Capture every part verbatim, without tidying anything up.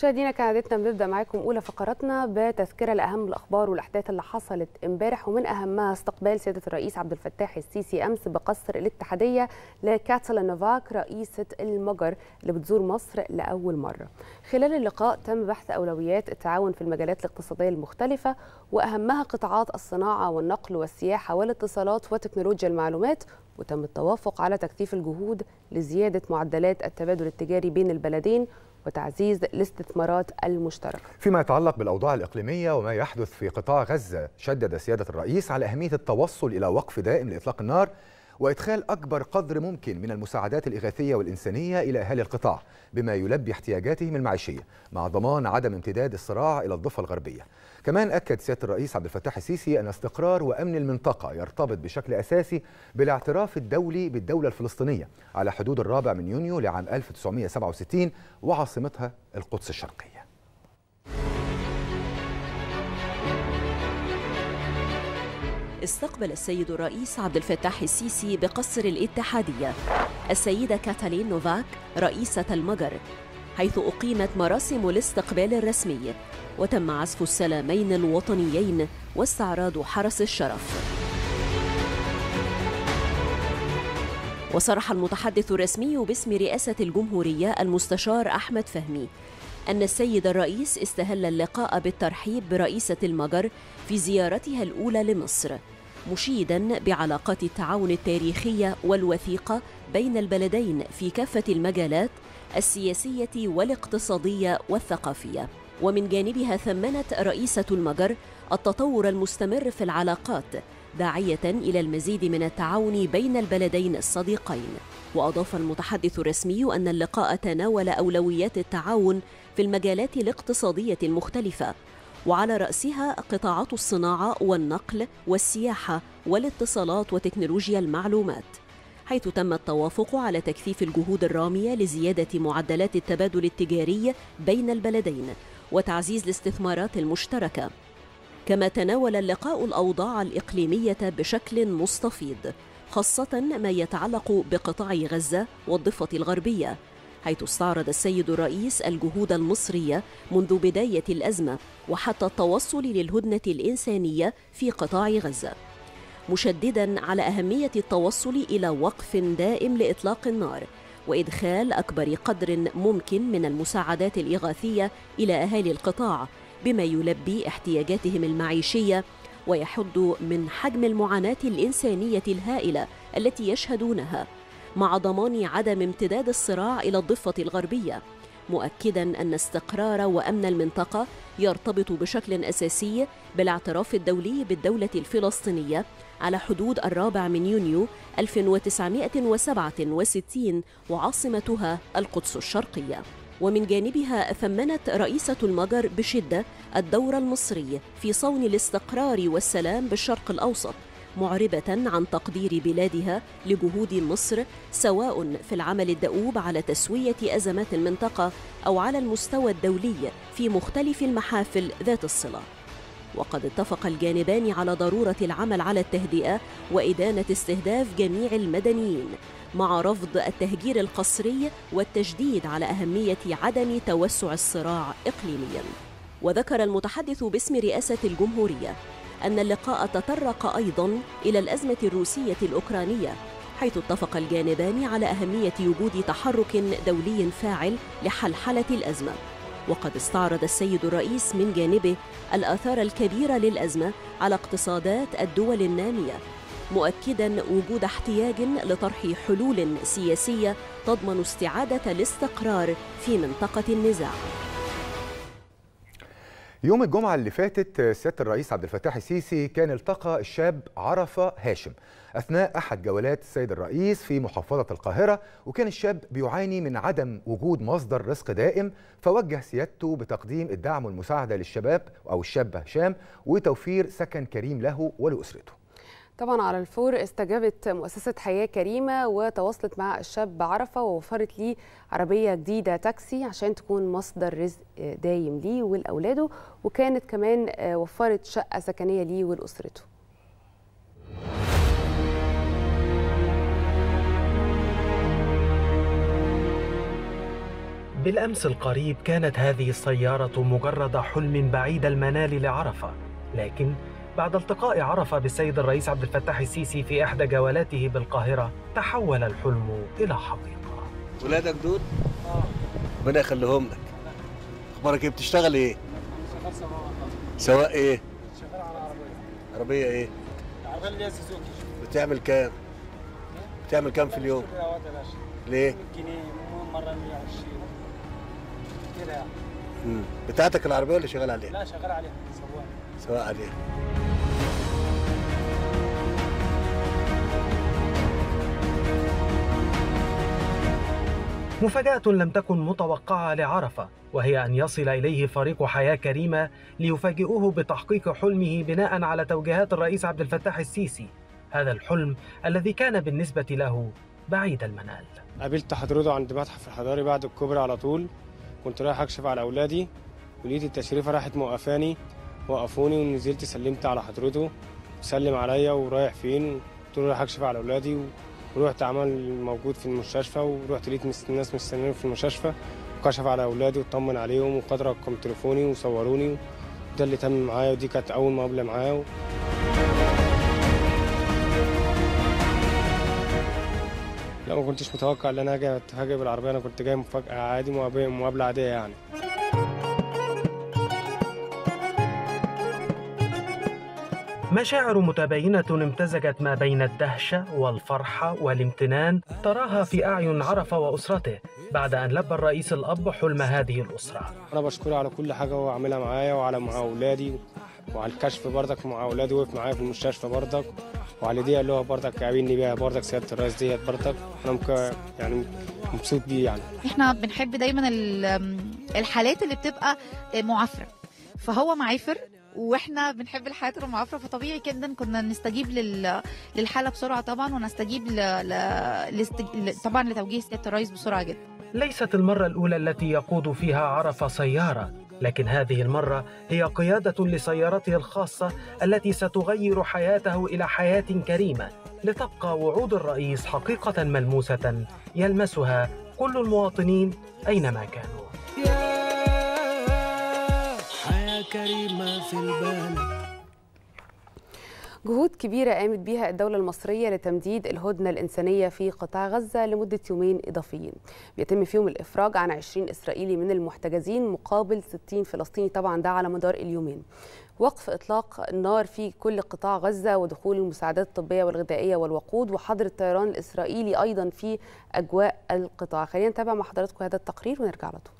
مشاهدينا، كعادتنا بنبدا معاكم اولى فقراتنا بتذكره لاهم الاخبار والاحداث اللي حصلت امبارح، ومن اهمها استقبال سياده الرئيس عبد الفتاح السيسي امس بقصر الاتحاديه لكاتالين نوفاك رئيسه المجر اللي بتزور مصر لاول مره. خلال اللقاء تم بحث اولويات التعاون في المجالات الاقتصاديه المختلفه، واهمها قطاعات الصناعه والنقل والسياحه والاتصالات وتكنولوجيا المعلومات، وتم التوافق على تكثيف الجهود لزياده معدلات التبادل التجاري بين البلدين وتعزيز الاستثمارات المشتركة. فيما يتعلق بالأوضاع الإقليمية وما يحدث في قطاع غزة، شدد سيادة الرئيس على أهمية التوصل إلى وقف دائم لإطلاق النار وإدخال أكبر قدر ممكن من المساعدات الإغاثية والإنسانية إلى أهالي القطاع بما يلبي احتياجاتهم المعيشية، مع ضمان عدم امتداد الصراع إلى الضفة الغربية. كمان أكد سيادة الرئيس عبد الفتاح السيسي أن استقرار وأمن المنطقة يرتبط بشكل أساسي بالاعتراف الدولي بالدولة الفلسطينية على حدود الرابع من يونيو لعام ألف وتسعمئة وسبعة وستين وعاصمتها القدس الشرقية. استقبل السيد الرئيس عبد الفتاح السيسي بقصر الاتحادية السيدة كاتالين نوفاك رئيسة المجر، حيث أقيمت مراسم الاستقبال الرسمي وتم عزف السلامين الوطنيين واستعراض حرس الشرف. وصرح المتحدث الرسمي باسم رئاسة الجمهورية المستشار أحمد فهمي أن السيد الرئيس استهل اللقاء بالترحيب برئيسة المجر في زيارتها الأولى لمصر، مشيداً بعلاقات التعاون التاريخية والوثيقة بين البلدين في كافة المجالات السياسية والاقتصادية والثقافية. ومن جانبها ثمنت رئيسة المجر التطور المستمر في العلاقات، داعية إلى المزيد من التعاون بين البلدين الصديقين. وأضاف المتحدث الرسمي أن اللقاء تناول أولويات التعاون في المجالات الاقتصادية المختلفة، وعلى رأسها قطاعات الصناعة والنقل والسياحة والاتصالات وتكنولوجيا المعلومات، حيث تم التوافق على تكثيف الجهود الرامية لزيادة معدلات التبادل التجاري بين البلدين وتعزيز الاستثمارات المشتركة. كما تناول اللقاء الأوضاع الإقليمية بشكل مستفيض، خاصة ما يتعلق بقطاع غزة والضفة الغربية، حيث استعرض السيد الرئيس الجهود المصرية منذ بداية الأزمة وحتى التوصل للهدنة الإنسانية في قطاع غزة، مشدداً على أهمية التوصل إلى وقف دائم لإطلاق النار وإدخال أكبر قدر ممكن من المساعدات الإغاثية إلى أهالي القطاع بما يلبي احتياجاتهم المعيشية ويحد من حجم المعاناة الإنسانية الهائلة التي يشهدونها، مع ضمان عدم امتداد الصراع إلى الضفة الغربية، مؤكداً أن استقرار وأمن المنطقة يرتبط بشكل أساسي بالاعتراف الدولي بالدولة الفلسطينية على حدود الرابع من يونيو ألف وتسعمئة وسبعة وستين وعاصمتها القدس الشرقية. ومن جانبها ثمنت رئيسة المجر بشدة الدور المصري في صون الاستقرار والسلام بالشرق الأوسط، معربة عن تقدير بلادها لجهود مصر سواء في العمل الدؤوب على تسوية أزمات المنطقة أو على المستوى الدولي في مختلف المحافل ذات الصلة. وقد اتفق الجانبان على ضرورة العمل على التهدئة وإدانة استهداف جميع المدنيين، مع رفض التهجير القسري والتشديد على أهمية عدم توسع الصراع إقليمياً. وذكر المتحدث باسم رئاسة الجمهورية أن اللقاء تطرق أيضاً إلى الأزمة الروسية الأوكرانية، حيث اتفق الجانبان على أهمية وجود تحرك دولي فاعل لحلحلة الأزمة. وقد استعرض السيد الرئيس من جانبه الآثار الكبيرة للأزمة على اقتصادات الدول النامية، مؤكداً وجود احتياج لطرح حلول سياسية تضمن استعادة الاستقرار في منطقة النزاع. يوم الجمعة اللي فاتت سيادة الرئيس عبد الفتاح السيسي كان التقى الشاب عرفة هاشم أثناء أحد جولات السيد الرئيس في محافظة القاهرة، وكان الشاب بيعاني من عدم وجود مصدر رزق دائم، فوجه سيادته بتقديم الدعم والمساعدة للشباب أو الشاب هشام وتوفير سكن كريم له ولأسرته. طبعا على الفور استجابت مؤسسة حياة كريمة وتواصلت مع الشاب عرفة ووفرت ليه عربية جديدة تاكسي عشان تكون مصدر رزق دايم ليه ولأولاده، وكانت كمان وفرت شقة سكنية ليه ولأسرته. بالأمس القريب كانت هذه السيارة مجرد حلم بعيد المنال لعرفة، لكن بعد التقاء عرفة بالسيد الرئيس عبد الفتاح السيسي في إحدى جولاته بالقاهرة تحول الحلم إلى حقيقة. ولادك دول؟ آه. ربنا يخليهم لك. أخبارك إيه؟ بتشتغل إيه؟ شغال سواق. سواق إيه؟ شغال على عربية. عربية إيه؟ العربية اللي هي سوزوكي. بتعمل كام؟ بتعمل كام في اليوم؟ ليه؟ مية جنيه، مرة مية وعشرين كده يعني. امم بتاعتك العربية ولا شغال عليها؟ لا شغال عليها، سواق. سواق عليها. مفاجأة لم تكن متوقعة لعرفة، وهي أن يصل إليه فريق حياة كريمة ليفاجئوه بتحقيق حلمه بناء على توجيهات الرئيس عبد الفتاح السيسي، هذا الحلم الذي كان بالنسبة له بعيد المنال. قابلت حضرته عند المتحف الحضاري بعد الكوبري على طول، كنت رايح أكشف على أولادي ولقيت التشريفة راحت موقفاني، وقفوني ونزلت سلمت على حضرته، سلم عليا ورايح فين؟ قلت له رايح أكشف على أولادي، ورحت عمل موجود في المستشفى، ورحت لقيت الناس مستنيين في المستشفى وكشف على أولادي وطمن عليهم، وقد رقم تليفوني وصوروني، وده اللي تم معايا، ودي كانت أول مقابلة معايا. لا ما كنتش متوقع ان انا هاجي هاجي بالعربيه، انا كنت جاي مفاجاه عادي، مقابله عاديه يعني. مشاعر متباينه امتزجت ما بين الدهشه والفرحه والامتنان تراها في اعين عرفه واسرته بعد ان لبى الرئيس الاب حلم هذه الاسره. انا بشكره على كل حاجه هو عاملها معايا، وعلى مع اولادي، وعلى الكشف بردك مع اولادي، وقف معايا في المستشفى بردك، وعلى دي اللي هو بردك قابلني بيها بردك سياده الرئيس ديت بردك، انا يعني مبسوط بيه يعني. احنا بنحب دايما الحالات اللي بتبقى معافره، فهو معافر واحنا بنحب الحالات المعافره، فطبيعي جدا كنا نستجيب للحاله بسرعه طبعا، ونستجيب ل... ل... طبعا لتوجيه سياده الرئيس بسرعه جدا. ليست المره الاولى التي يقود فيها عرفه سياره، لكن هذه المرة هي قيادة لسيارته الخاصة التي ستغير حياته إلى حياة كريمة، لتبقى وعود الرئيس حقيقة ملموسة يلمسها كل المواطنين أينما كانوا. حياة كريمة في البلد. جهود كبيرة قامت بها الدولة المصرية لتمديد الهدنة الإنسانية في قطاع غزة لمدة يومين إضافيين، بيتم فيهم الإفراج عن عشرين إسرائيلي من المحتجزين مقابل ستين فلسطيني، طبعا ده على مدار اليومين. وقف إطلاق النار في كل قطاع غزة، ودخول المساعدات الطبية والغذائية والوقود، وحظر الطيران الإسرائيلي أيضا في أجواء القطاع. خلينا نتابع مع حضراتكم هذا التقرير ونرجع على طول.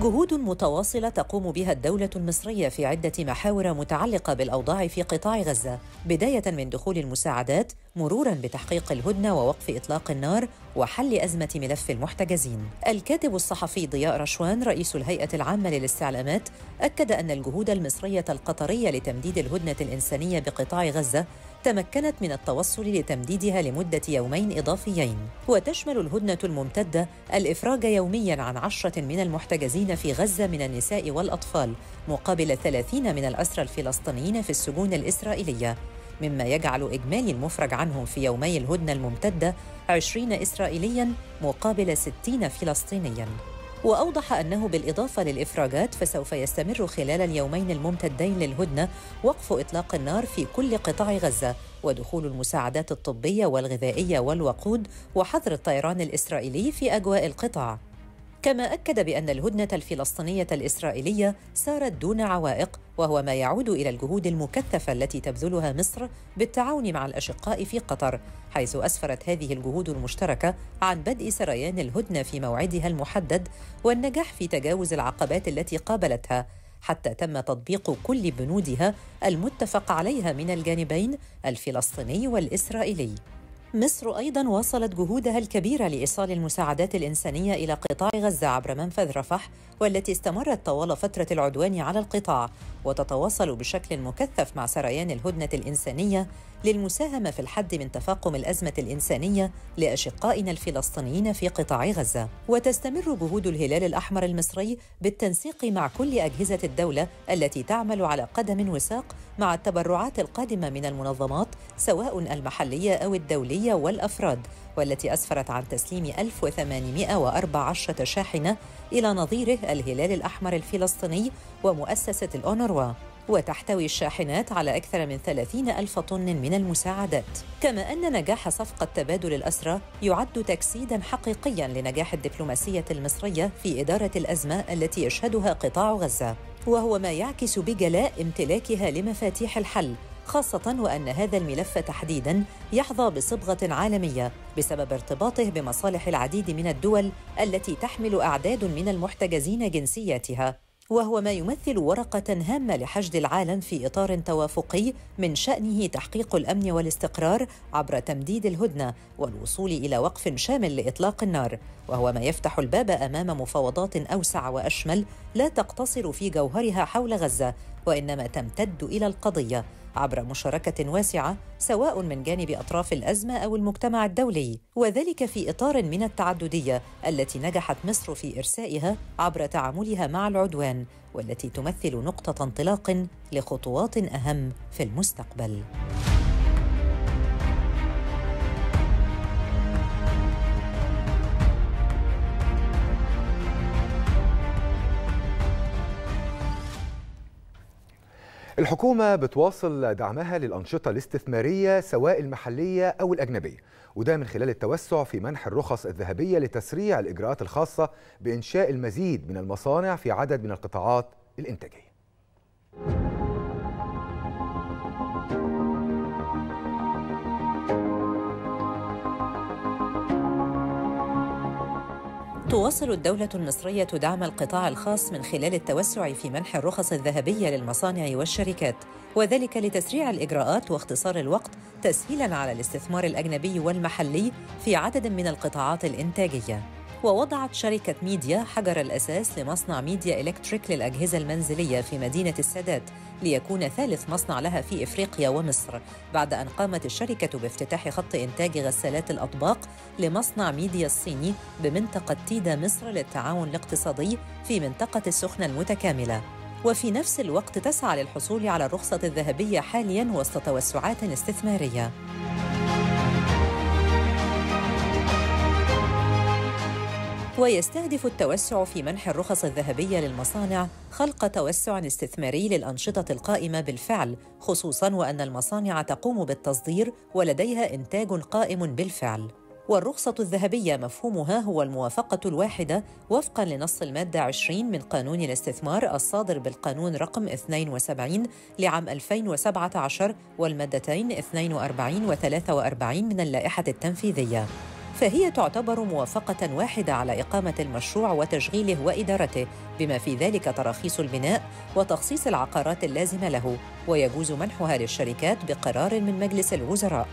جهود متواصلة تقوم بها الدولة المصرية في عدة محاور متعلقة بالأوضاع في قطاع غزة، بداية من دخول المساعدات مرورا بتحقيق الهدنة ووقف إطلاق النار وحل أزمة ملف المحتجزين. الكاتب الصحفي ضياء رشوان رئيس الهيئة العامة للاستعلامات أكد أن الجهود المصرية القطرية لتمديد الهدنة الإنسانية بقطاع غزة تمكنت من التوصل لتمديدها لمدة يومين إضافيين، وتشمل الهدنة الممتدة الإفراج يومياً عن عشرة من المحتجزين في غزة من النساء والأطفال، مقابل ثلاثين من الأسرى الفلسطينيين في السجون الإسرائيلية، مما يجعل إجمالي المفرج عنهم في يومي الهدنة الممتدة عشرين إسرائيلياً مقابل ستين فلسطينياً. وأوضح أنه بالإضافة للإفراجات فسوف يستمر خلال اليومين الممتدين للهدنة وقف إطلاق النار في كل قطاع غزة، ودخول المساعدات الطبية والغذائية والوقود، وحظر الطيران الإسرائيلي في أجواء القطاع. كما أكد بأن الهدنة الفلسطينية الإسرائيلية سارت دون عوائق، وهو ما يعود إلى الجهود المكثفة التي تبذلها مصر بالتعاون مع الأشقاء في قطر، حيث أسفرت هذه الجهود المشتركة عن بدء سريان الهدنة في موعدها المحدد، والنجاح في تجاوز العقبات التي قابلتها، حتى تم تطبيق كل بنودها المتفق عليها من الجانبين الفلسطيني والإسرائيلي. مصر أيضا واصلت جهودها الكبيرة لإيصال المساعدات الإنسانية إلى قطاع غزة عبر منفذ رفح، والتي استمرت طوال فترة العدوان على القطاع، وتتواصل بشكل مكثف مع سريان الهدنة الإنسانية للمساهمة في الحد من تفاقم الأزمة الإنسانية لأشقائنا الفلسطينيين في قطاع غزة. وتستمر جهود الهلال الأحمر المصري بالتنسيق مع كل أجهزة الدولة التي تعمل على قدم وساق مع التبرعات القادمة من المنظمات سواء المحلية أو الدولية والأفراد، والتي أسفرت عن تسليم ألف وثمانمئة وأربعة عشر شاحنة إلى نظيره الهلال الأحمر الفلسطيني ومؤسسة الأونروا، وتحتوي الشاحنات على أكثر من ثلاثين ألف طن من المساعدات. كما أن نجاح صفقة تبادل الأسرى يعد تجسيداً حقيقياً لنجاح الدبلوماسية المصرية في إدارة الأزمة التي يشهدها قطاع غزة، وهو ما يعكس بجلاء امتلاكها لمفاتيح الحل، خاصة وأن هذا الملف تحديداً يحظى بصبغة عالمية بسبب ارتباطه بمصالح العديد من الدول التي تحمل أعداد من المحتجزين جنسياتها، وهو ما يمثل ورقة هامة لحشد العالم في إطار توافقي من شأنه تحقيق الأمن والاستقرار عبر تمديد الهدنة والوصول إلى وقف شامل لإطلاق النار، وهو ما يفتح الباب أمام مفاوضات أوسع وأشمل لا تقتصر في جوهرها حول غزة، وإنما تمتد إلى القضية عبر مشاركة واسعة سواء من جانب أطراف الأزمة أو المجتمع الدولي، وذلك في إطار من التعددية التي نجحت مصر في إرسائها عبر تعاملها مع العدوان، والتي تمثل نقطة انطلاق لخطوات أهم في المستقبل. الحكومة بتواصل دعمها للأنشطة الاستثمارية سواء المحلية أو الأجنبية، وده من خلال التوسع في منح الرخص الذهبية لتسريع الإجراءات الخاصة بإنشاء المزيد من المصانع في عدد من القطاعات الإنتاجية. تواصل الدولة المصرية دعم القطاع الخاص من خلال التوسع في منح الرخص الذهبية للمصانع والشركات، وذلك لتسريع الإجراءات واختصار الوقت تسهيلاً على الاستثمار الأجنبي والمحلي في عدد من القطاعات الإنتاجية. ووضعت شركة ميديا حجر الأساس لمصنع ميديا إلكتريك للأجهزة المنزلية في مدينة السادات، ليكون ثالث مصنع لها في إفريقيا ومصر، بعد أن قامت الشركة بافتتاح خط إنتاج غسالات الأطباق لمصنع ميديا الصيني بمنطقة تيدا مصر للتعاون الاقتصادي في منطقة السخنة المتكاملة. وفي نفس الوقت تسعى للحصول على الرخصة الذهبية حالياً وسط توسعات استثمارية. ويستهدف التوسع في منح الرخص الذهبية للمصانع خلق توسع استثماري للأنشطة القائمة بالفعل، خصوصاً وأن المصانع تقوم بالتصدير ولديها إنتاج قائم بالفعل. والرخصة الذهبية مفهومها هو الموافقة الواحدة وفقاً لنص المادة عشرين من قانون الاستثمار الصادر بالقانون رقم اثنين وسبعين لعام ألفين وسبعة عشر والمادتين اثنين وأربعين و ثلاثة وأربعين من اللائحة التنفيذية. فهي تعتبر موافقة واحدة على إقامة المشروع وتشغيله وإدارته، بما في ذلك تراخيص البناء وتخصيص العقارات اللازمة له، ويجوز منحها للشركات بقرار من مجلس الوزراء،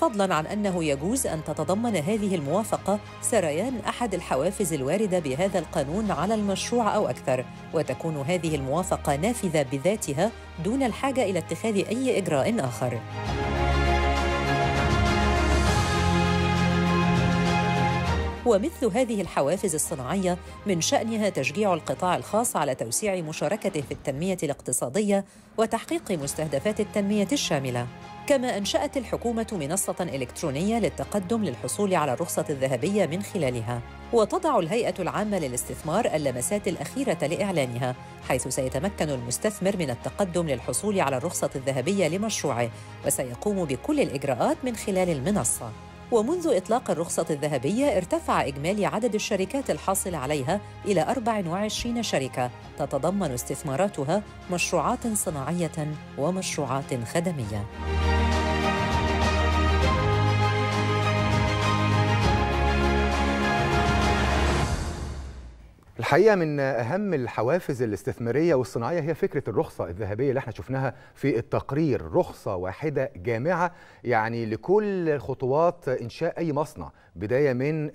فضلاً عن أنه يجوز أن تتضمن هذه الموافقة سريان أحد الحوافز الواردة بهذا القانون على المشروع أو أكثر، وتكون هذه الموافقة نافذة بذاتها دون الحاجة إلى اتخاذ أي إجراء آخر. ومثل هذه الحوافز الصناعية من شأنها تشجيع القطاع الخاص على توسيع مشاركته في التنمية الاقتصادية وتحقيق مستهدفات التنمية الشاملة. كما أنشأت الحكومة منصة إلكترونية للتقدم للحصول على الرخصة الذهبية من خلالها، وتضع الهيئة العامة للاستثمار اللمسات الأخيرة لإعلانها، حيث سيتمكن المستثمر من التقدم للحصول على الرخصة الذهبية لمشروعه، وسيقوم بكل الإجراءات من خلال المنصة. ومنذ إطلاق الرخصة الذهبية ارتفع إجمالي عدد الشركات الحاصلة عليها إلى أربع وعشرين شركة، تتضمن استثماراتها مشروعات صناعية ومشروعات خدمية. الحقيقة من أهم الحوافز الاستثمارية والصناعية هي فكرة الرخصة الذهبية اللي احنا شفناها في التقرير، رخصة واحدة جامعة يعني لكل خطوات إنشاء أي مصنع، بداية من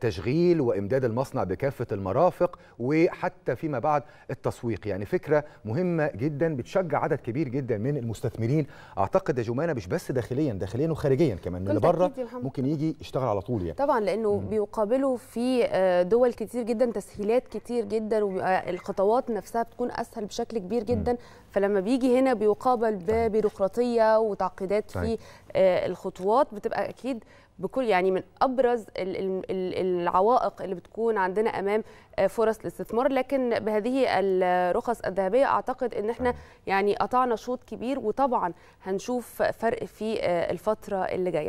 تشغيل وإمداد المصنع بكافة المرافق وحتى فيما بعد التسويق. يعني فكرة مهمة جدا بتشجع عدد كبير جدا من المستثمرين، أعتقد يا جمانة مش بس داخليا داخليا وخارجيا كمان، من اللي بره ممكن يجي يشتغل على طول يعني. طبعا لأنه بيقابلوا في دول كتير جدا تسهيل كتير جدا، وبيبقى الخطوات نفسها بتكون اسهل بشكل كبير جدا، م. فلما بيجي هنا بيقابل ببيروقراطيه وتعقيدات في آه الخطوات، بتبقى اكيد بكل يعني من ابرز العوائق اللي بتكون عندنا امام فرص الاستثمار. لكن بهذه الرخص الذهبيه اعتقد ان احنا يعني قطعنا شوط كبير، وطبعا هنشوف فرق في الفتره اللي جايه.